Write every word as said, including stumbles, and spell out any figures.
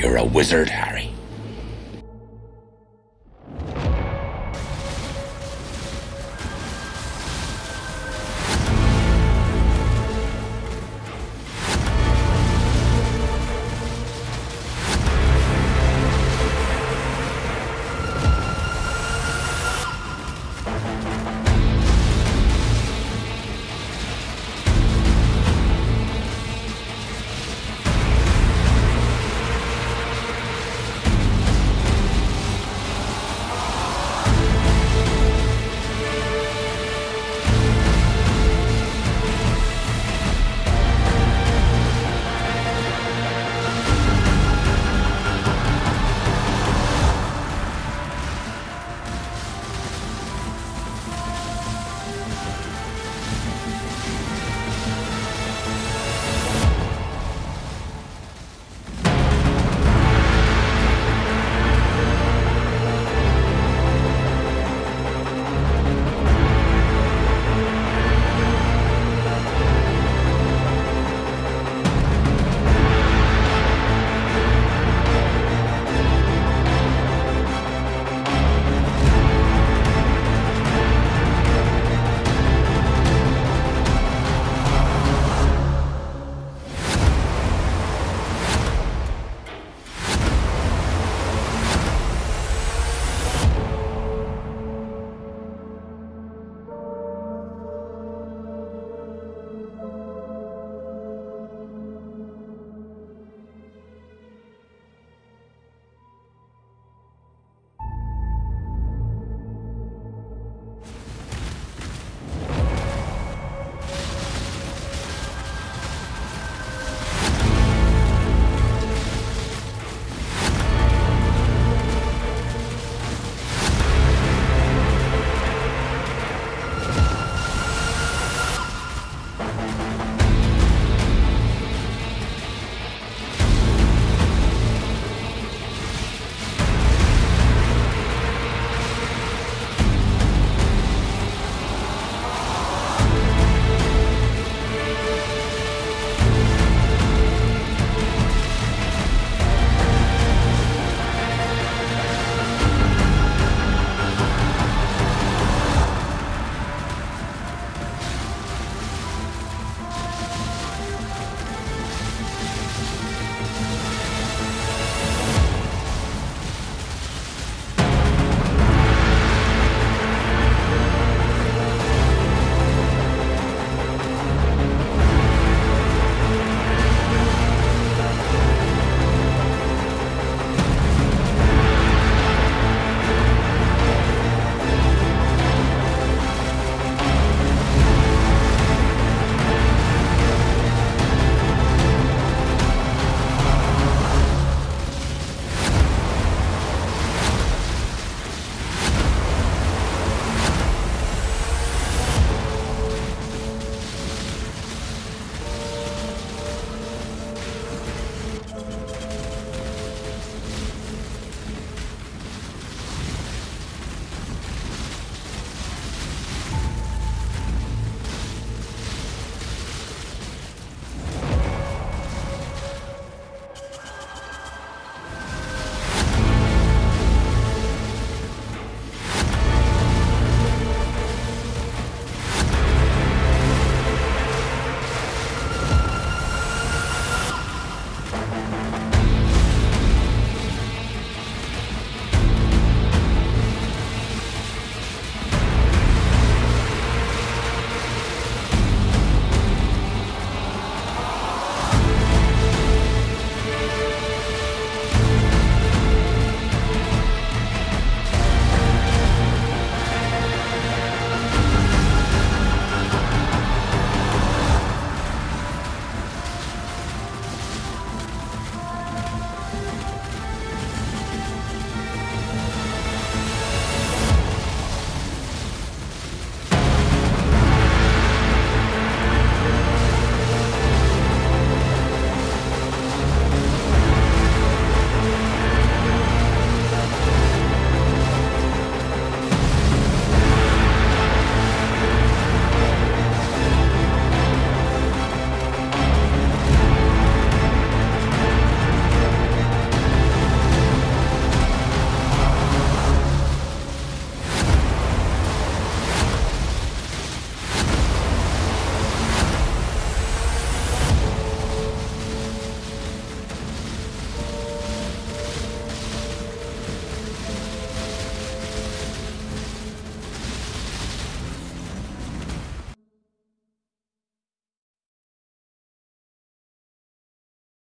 You're a wizard, Harry.